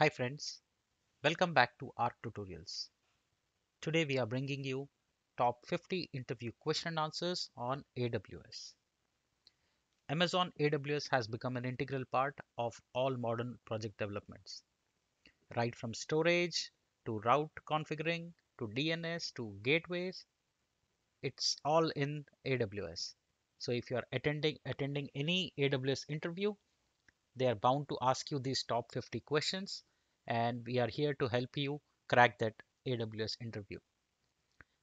Hi friends, welcome back to our tutorials. Today we are bringing you top 50 interview question and answers on AWS. Amazon AWS has become an integral part of all modern project developments. Right from storage to route configuring to DNS to gateways, it's all in AWS. So if you are attending any AWS interview, they are bound to ask you these top 50 questions, and we are here to help you crack that AWS interview.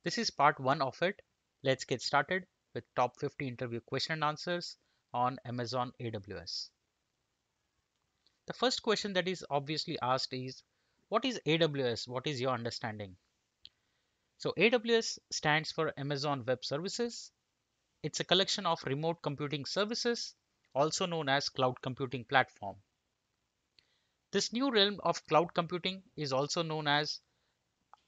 This is part 1 of it. Let's get started with top 50 interview question and answers on Amazon AWS. The first question that is obviously asked is, what is AWS? What is your understanding? So AWS stands for Amazon Web Services. It's a collection of remote computing services, also known as cloud computing platform. This new realm of cloud computing is also known as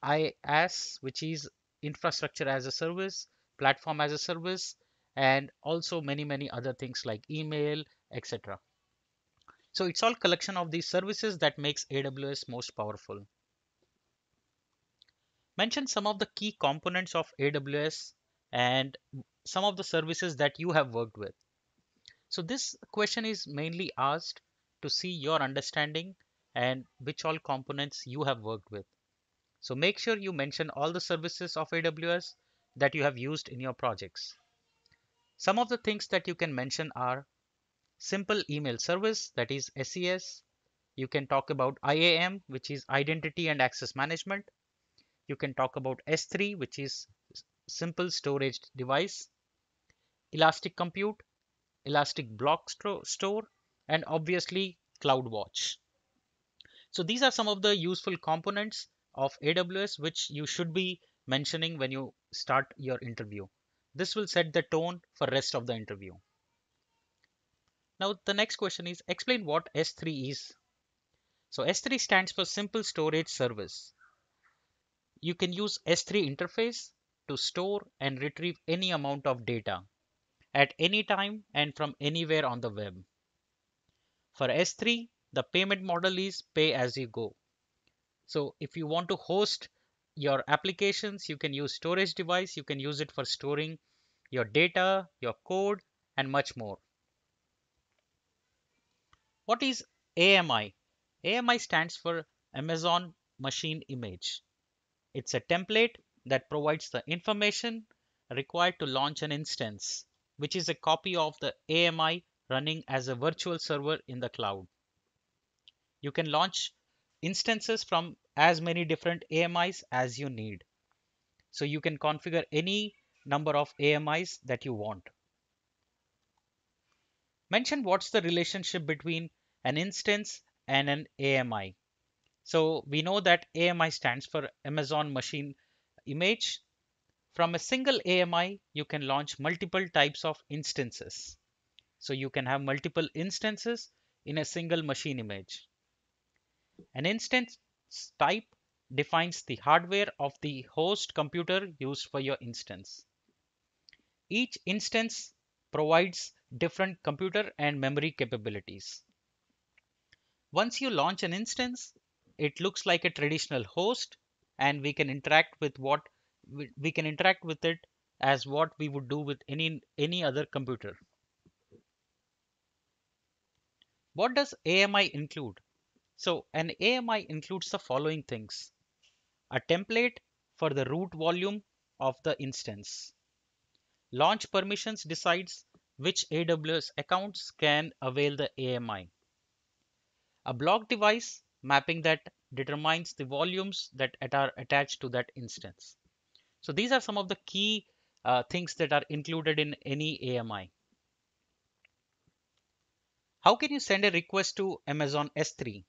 IaaS, which is infrastructure as a service, platform as a service, and also many other things like email, etc. So it's all collection of these services that makes AWS most powerful. Mention some of the key components of AWS and some of the services that you have worked with. So this question is mainly asked to see your understanding and which all components you have worked with. So make sure you mention all the services of AWS that you have used in your projects. Some of the things that you can mention are simple email service, that is SES. You can talk about IAM, which is Identity and Access Management. You can talk about S3, which is Simple Storage Device, Elastic Compute, Elastic Block Store, and obviously CloudWatch. So these are some of the useful components of AWS which you should be mentioning when you start your interview. This will set the tone for rest of the interview. Now the next question is, explain what S3 is. So S3 stands for Simple Storage Service. You can use S3 interface to store and retrieve any amount of data at any time and from anywhere on the web. For S3, the payment model is pay as you go. So if you want to host your applications, you can use storage device, you can use it for storing your data, your code, and much more. What is AMI? AMI stands for Amazon Machine Image. It's a template that provides the information required to launch an instance, which is a copy of the AMI running as a virtual server in the cloud. You can launch instances from as many different AMIs as you need. So you can configure any number of AMIs that you want. Mention what's the relationship between an instance and an AMI. So we know that AMI stands for Amazon Machine Image. From a single AMI, you can launch multiple types of instances. So you can have multiple instances in a single machine image. An instance type defines the hardware of the host computer used for your instance. Each instance provides different computer and memory capabilities. Once you launch an instance, it looks like a traditional host, and we can interact with what we can interact with it as what we would do with any other computer. What does AMI include? So an AMI includes the following things: a template for the root volume of the instance. Launch permissions decides which AWS accounts can avail the AMI. A block device mapping that determines the volumes that are attached to that instance. So these are some of the key things that are included in any AMI. How can you send a request to Amazon S3?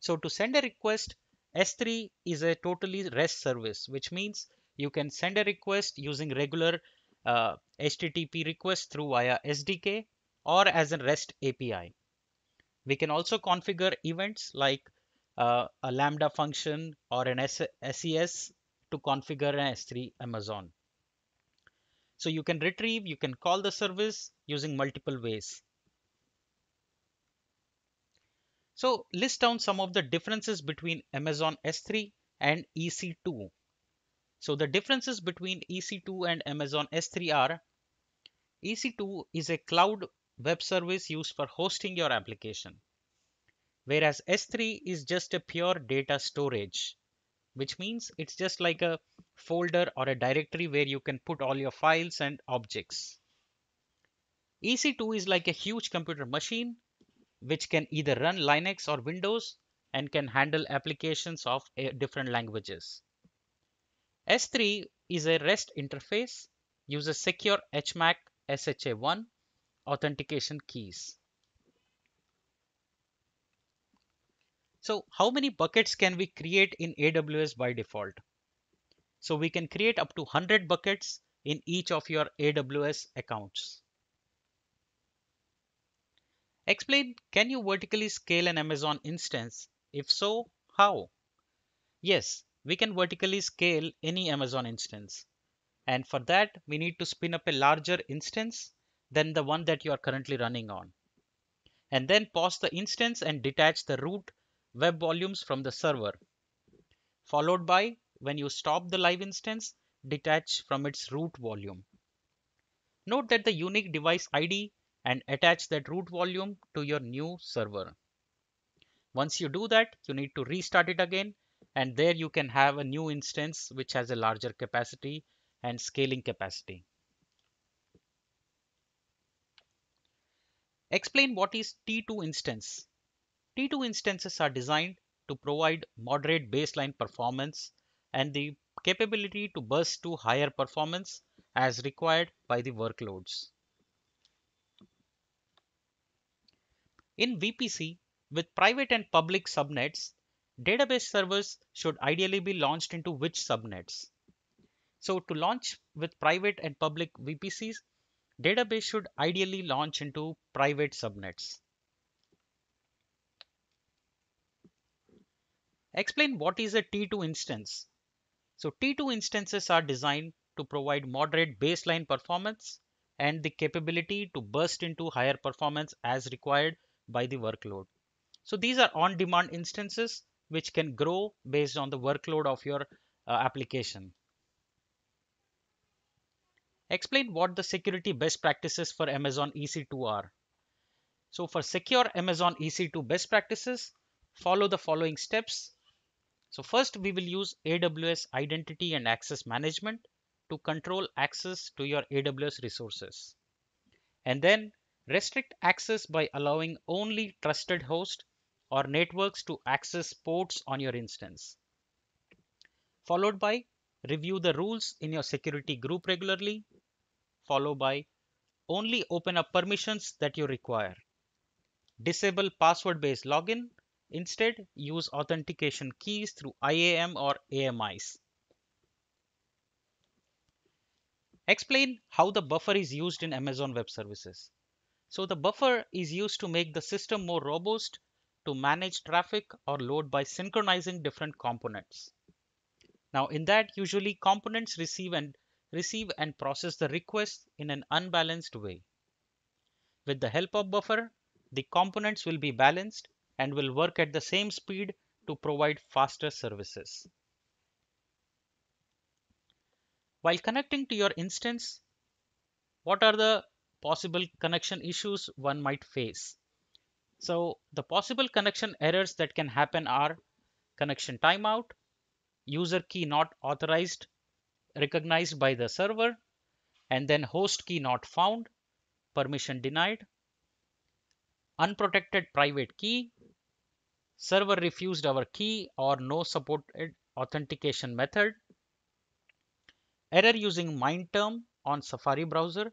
So to send a request, S3 is a totally REST service, which means you can send a request using regular HTTP request through via SDK or as a REST API. We can also configure events like a Lambda function or an SES to configure an S3 Amazon. So you can retrieve, you can call the service using multiple ways. So list down some of the differences between Amazon S3 and EC2. So the differences between EC2 and Amazon S3 are: EC2 is a cloud web service used for hosting your application, whereas S3 is just a pure data storage, which means it's just like a folder or a directory where you can put all your files and objects. EC2 is like a huge computer machine which can either run Linux or Windows and can handle applications of different languages. S3 is a REST interface, uses secure HMAC-SHA1 authentication keys. So how many buckets can we create in AWS by default? So we can create up to 100 buckets in each of your AWS accounts. Explain, can you vertically scale an Amazon instance? If so, how? Yes, we can vertically scale any Amazon instance. And for that, we need to spin up a larger instance than the one that you are currently running on. And then pause the instance and detach the root web volumes from the server. Followed by, when you stop the live instance, detach from its root volume. Note that the unique device ID and attach that root volume to your new server. Once you do that, you need to restart it again, and there you can have a new instance which has a larger capacity and scaling capacity. Explain, what is T2 instance? T2 instances are designed to provide moderate baseline performance and the capability to burst to higher performance as required by the workloads. In VPC, with private and public subnets, database servers should ideally be launched into which subnets? So to launch with private and public VPCs, database should ideally launch into private subnets. Explain, what is a T2 instance? So T2 instances are designed to provide moderate baseline performance and the capability to burst into higher performance as required by the workload. So these are on-demand instances which can grow based on the workload of your application. Explain, what the security best practices for Amazon EC2 are. So for secure Amazon EC2 best practices, follow the following steps. So first, we will use AWS Identity and Access Management to control access to your AWS resources. And then restrict access by allowing only trusted hosts or networks to access ports on your instance. Followed by, review the rules in your security group regularly. Followed by, only open up permissions that you require. Disable password-based login. Instead, use authentication keys through IAM or AMIs. Explain how the buffer is used in Amazon Web Services. So the buffer is used to make the system more robust, to manage traffic or load by synchronizing different components. Now in that, usually components receive and process the request in an unbalanced way. With the help of buffer, the components will be balanced and will work at the same speed to provide faster services. While connecting to your instance, what are the possible connection issues one might face? So the possible connection errors that can happen are connection timeout, user key not authorized, recognized by the server, and then host key not found, permission denied, unprotected private key, server refused our key or no supported authentication method, error using MindTerm on Safari browser,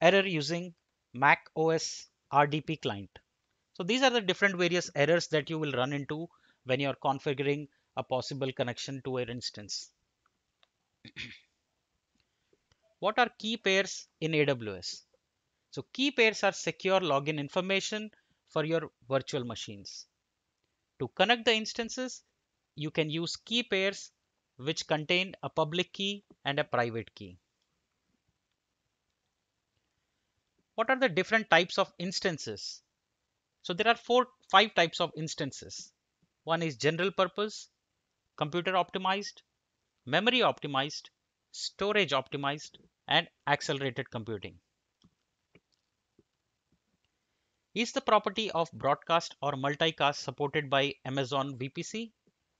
error using Mac OS RDP client. So these are the different various errors that you will run into when you are configuring a possible connection to an instance. What are key pairs in AWS? So key pairs are secure login information for your virtual machines. To connect the instances, you can use key pairs which contain a public key and a private key. What are the different types of instances? So there are four 5 types of instances. One is general purpose, computer optimized, memory optimized, storage optimized, and accelerated computing. Is the property of broadcast or multicast supported by Amazon VPC?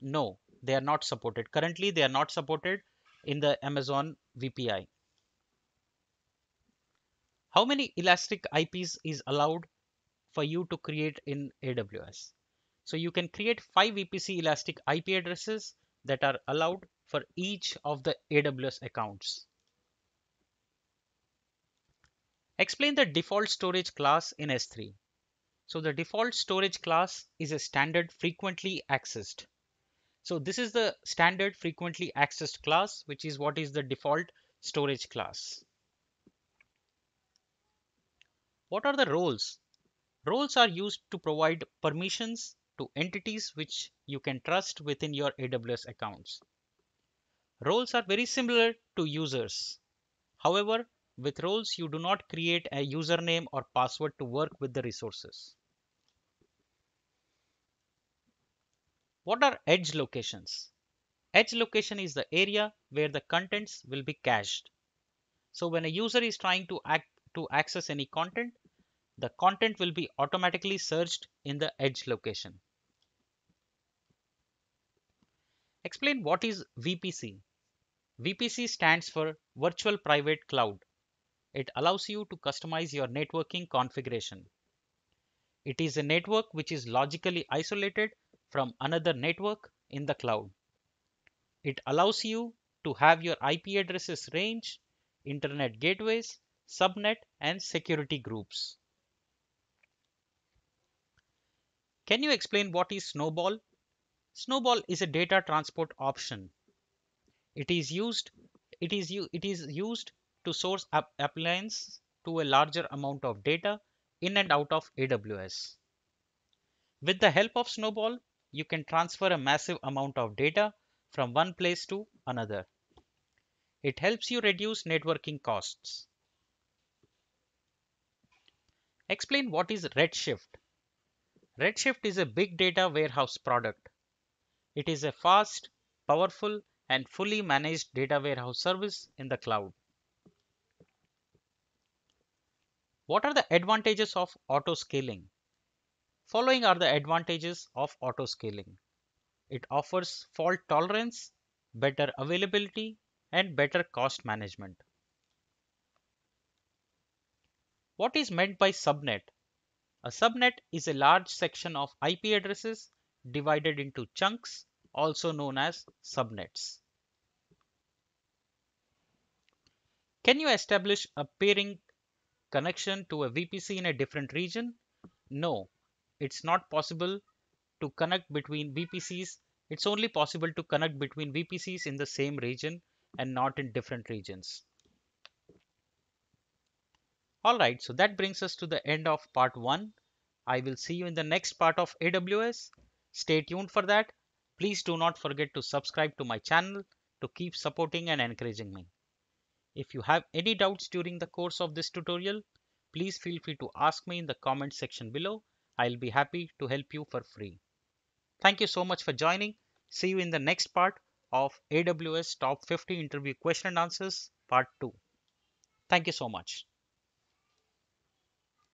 No, they are not supported. Currently, they are not supported in the Amazon VPI. How many elastic IPs is allowed for you to create in AWS? So you can create 5 VPC elastic IP addresses that are allowed for each of the AWS accounts. Explain the default storage class in S3. So the default storage class is a standard frequently accessed. So this is the standard frequently accessed class, which is what is the default storage class. What are the roles? Roles are used to provide permissions to entities which you can trust within your AWS accounts. Roles are very similar to users. However, with roles, you do not create a username or password to work with the resources. What are edge locations? Edge location is the area where the contents will be cached. So when a user is trying to access any content, the content will be automatically searched in the edge location. Explain what is VPC. VPC stands for Virtual Private Cloud. It allows you to customize your networking configuration. It is a network which is logically isolated from another network in the cloud. It allows you to have your IP addresses range, internet gateways, subnet, and security groups. Can you explain what is Snowball? Snowball is a data transport option. It is used to source appliance to a larger amount of data in and out of AWS. With the help of Snowball, you can transfer a massive amount of data from one place to another. It helps you reduce networking costs. Explain what is Redshift. Redshift is a big data warehouse product. It is a fast, powerful, and fully managed data warehouse service in the cloud. What are the advantages of auto-scaling? Following are the advantages of auto-scaling. It offers fault tolerance, better availability, and better cost management. What is meant by subnet? A subnet is a large section of IP addresses divided into chunks, also known as subnets. Can you establish a peering connection to a VPC in a different region? No, it's not possible to connect between VPCs. It's only possible to connect between VPCs in the same region and not in different regions. Alright, so that brings us to the end of part 1. I will see you in the next part of AWS. Stay tuned for that. Please do not forget to subscribe to my channel to keep supporting and encouraging me. If you have any doubts during the course of this tutorial, please feel free to ask me in the comment section below. I'll be happy to help you for free. Thank you so much for joining. See you in the next part of AWS Top 50 Interview Question and Answers Part 2. Thank you so much.